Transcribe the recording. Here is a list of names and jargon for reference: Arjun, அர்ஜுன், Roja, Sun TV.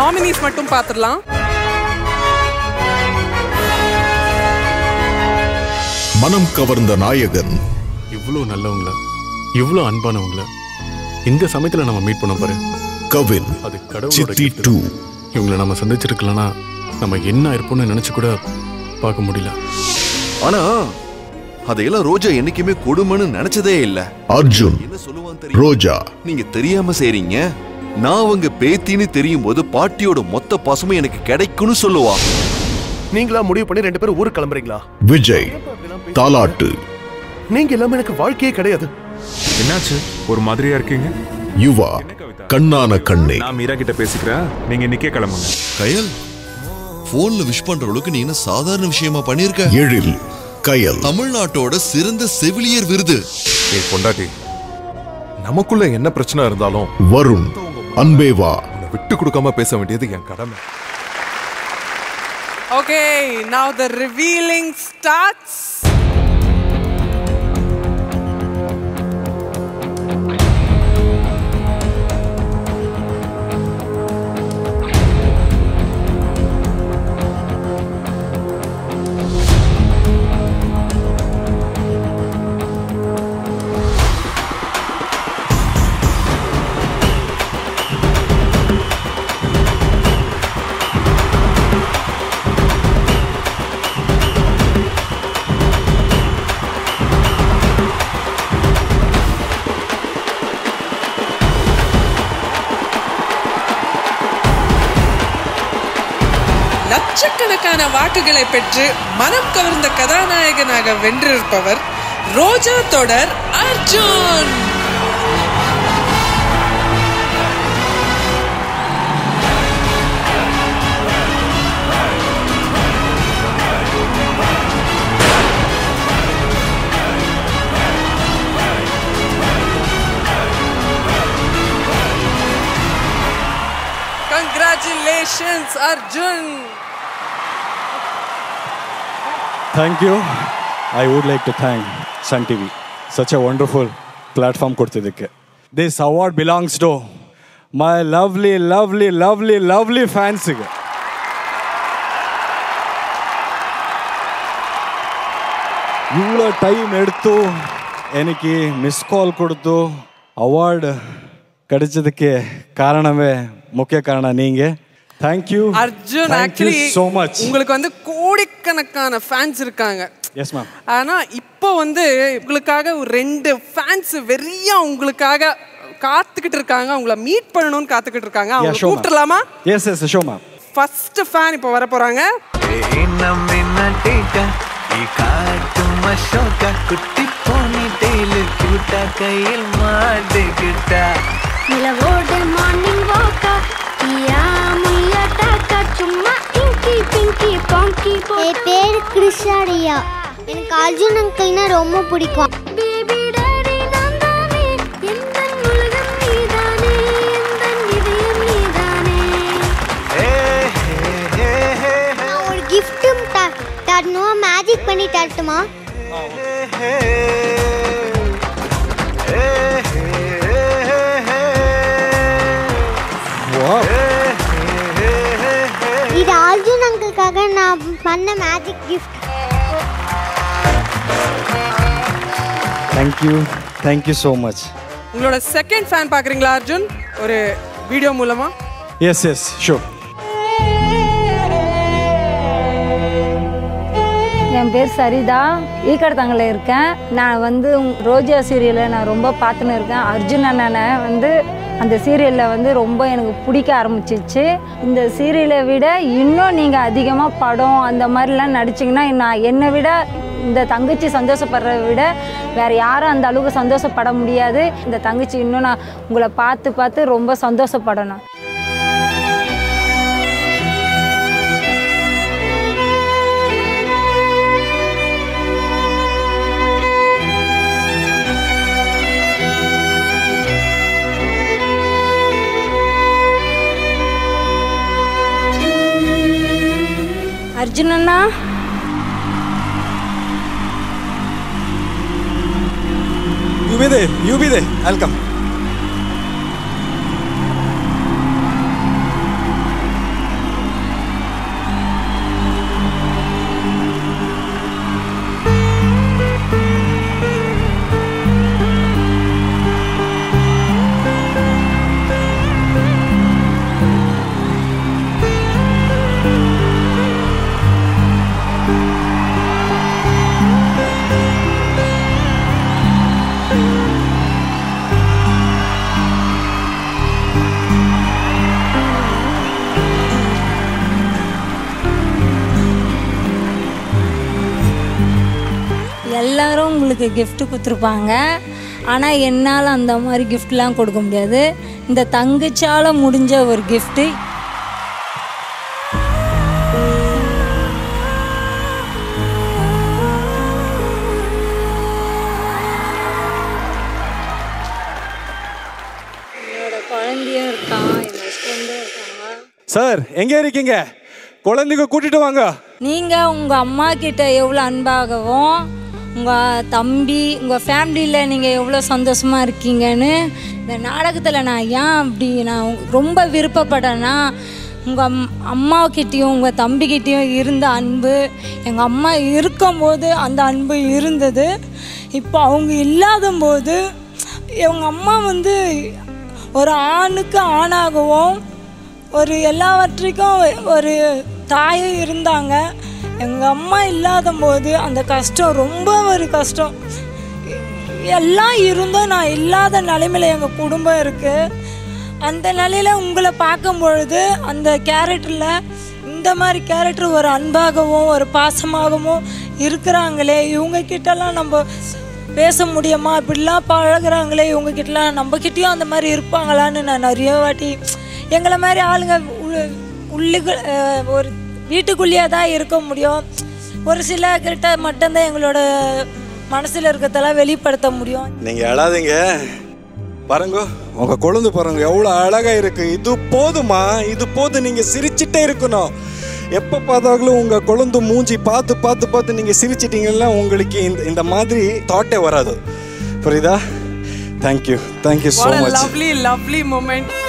nominees mattum paatiralam. மனம் கவர்ந்த நாயகன் இவ்ளோ நல்லவங்களா இவ்ளோ அன்பானவங்களா இந்த சமயத்துல நாம மீட் பண்ண பாரு கவின் அது கடவுளுடைய இவங்களை நாம சந்திச்சிருக்கலனா நம்ம என்ன இருப்போம்னு நினைச்சு கூட பார்க்க முடியல ஆனா அதையெல்லாம் ரோஜா என்னைக்குமே கொடுமன்னு நினைச்சதே இல்ல அர்ஜுன் என்ன சொல்லுவான் தெரியும் ரோஜா நீங்க தெரியாம செய்றீங்க நான் அவங்க பேத்தின்னு தெரியும்போது பாட்டியோட மொத்த பாசமும் எனக்கு கிடைக்கும்னு சொல்லுவா நீங்களா முடிவு பண்ணி ரெண்டு பேரும் ஊரு கிளம்பறீங்களா விஜய் தாலாட்டு நீங்க எல்லாமே எனக்கு வாழ்க்கையே கிடையாது என்னாச்சு ஒரு மாதிரியா இருக்கீங்க யுவா கண்ணான கண்ணே நான் மீரா கிட்ட பேசிக்கிறேன் நீங்க இன்னைக்கே கிளம்புங்க கயல் ஃபோன்ல விஷ் பண்றவளுக்கு நீ என்ன சாதாரண விஷயமா பண்ணிருக்க எழில் கயல் தமிழ்நாட்டோட சிறந்த செவிலியர் விருது ஏ பொண்டாட்டி நமக்குள்ள என்ன பிரச்சனை இருந்தாலும் வருண் அன்பேவா விட்டு கொடுக்காம பேச வேண்டியது என் கடமை Okay, now the revealing starts. வாக்குகளை பெற்று மனம் கவர்ந்த கதாநாயகனாக வென்றிருப்பவர் ரோஜா தொடர் அர்ஜுன் Congratulations Arjun Thank you. I would like to thank Sun TV. Such a wonderful platform. This award belongs to my lovely, lovely, lovely, lovely fans. Your time eduthu eniki miss call koduthu award kadichadukke kaaraname mukhya kaarana neenga Thank you. Arjun, Thank actually, you so much. உங்களுக்கு வந்து கோடிக்கணக்கான fans இருக்காங்க. Yes ma'am. ஆனா இப்போ வந்து உங்களுக்காக ரெண்டு fans வெறியா உங்களுக்காக காத்துக்கிட்டு இருக்காங்க. உங்களை மீட் பண்ணனும்னு காத்துக்கிட்டு இருக்காங்க. அவங்க கூப்பிடலாமா? Yes yes, show ma'am. First fan இப்போ வர போறாங்க. My name is Krishariya. Arjun uncle is very pidikum. Baby daddy nandane, endan ulagam needane, endan idhayam needane. Hey hey hey. Na or giftum tadnu magic panni tattuma. Wow. இது அர்ஜுன் அங்கிள்காக நான் பண்ண magic gift thank you so much உங்களோட second fan பார்க்கறீங்களா அர்ஜுன் ஒரு video மூலமா yes yes sure என் பேர் சரிதா ஈக்கடத்தாங்கல இருக்கேன் நான் வந்து ரோஜா சீரியலை நான் ரொம்ப பார்த்துன்னு இருக்கேன் அர்ஜுன் அண்ணனை வந்து அந்த சீரியல்ல வந்து ரொம்ப எனக்கு பிடிக்க ஆரம்பிச்சிச்சு இந்த சீரியலை விட இன்னும் நீங்க அதிகமா படம் அந்த மாதிரிலாம் நடிச்சீங்கன்னா நான் என்னை விட இந்த தங்கச்சி சந்தோஷப்படுறதை விட வேற யாரும் அந்த அளவுக்கு சந்தோஷப்பட முடியாது இந்த தங்கச்சி இன்னும் நான் உங்களை பார்த்து பார்த்து ரொம்ப சந்தோஷப்படணும் Arjun Anna You be there, I'll come எல்லாரும் உங்களுக்கு gift கொடுத்துருப்பாங்க. ஆனால் என்னால் அந்த மாதிரி கிஃப்ட்லாம் கொடுக்க முடியாது. இந்த தங்கச்சால முடிஞ்ச ஒரு gift. சார் எங்க இருக்கீங்க? குழந்தைக்கு கூட்டிட்டு வாங்க. நீங்க உங்க அம்மா கிட்ட எவ்வளவு அன்பாகவும் உங்க தம்பி உங்க ஃபேமிலியில நீங்க எவ்வளவு சந்தோஷமா இருக்கீங்கன்னு இந்த நாடகத்துல நான் ஏன் அப்படி நான் ரொம்ப விருப்பப்படனா உங்க அம்மா கிட்டயும் உங்க தம்பி கிட்டயும் இருந்த அன்பு எங்க அம்மா இருக்கும்போது அந்த அன்பு இருந்தது. இப்போ அவங்க இல்லாத போது எங்க அம்மா வந்து ஒரு ஆணுக்கு ஆணாகவும் ஒரு எல்லாவற்றுக்கும் ஒரு தாயும் இருந்தாங்க. எங்கள் அம்மா இல்லாத போது அந்த கஷ்டம் ரொம்ப ஒரு கஷ்டம். எல்லாம் இருந்தும் நான் இல்லாத நிலைமையில் எங்கள் குடும்பம் இருக்குது. அந்த நிலையில் உங்களை பார்க்கும் பொழுது அந்த கேரக்டரில் இந்த மாதிரி கேரக்டர் ஒரு அன்பாகவும் ஒரு பாசமாகவும் இருக்கிறாங்களே, இவங்கக்கிட்டலாம் நம்ம பேச முடியுமா, இப்படிலாம் பழகிறாங்களே இவங்கக்கிட்டலாம் நம்மக்கிட்டேயும் அந்த மாதிரி இருப்பாங்களான்னு நான் நிறைய வாட்டி எங்களை மாதிரி ஆளுங்க உள்ளுக்கு ஒரு வீட்டுக்குள்ளேயே தான் இருக்க முடியும். ஒரு சில கிட்ட மட்டும்தான் எங்களோட மனசில் இருக்கிறதெல்லாம் வெளிப்படுத்த முடியும். நீங்கள் அழாதீங்க, பாருங்க உங்கள் குழந்தை பாருங்க எவ்வளோ அழகாக இருக்குது. இது போதுமா, இது போதும். நீங்கள் சிரிச்சிட்டே இருக்கணும். எப்போ பார்த்தாலும் உங்கள் குழந்தை மூஞ்சி பார்த்து பார்த்து பார்த்து நீங்கள் சிரிச்சிட்டிங்கன்னா உங்களுக்கு இந்த மாதிரி தாட்டே வராது. புரியுதா? Thank you, thank you so much. Lovely lovely moment.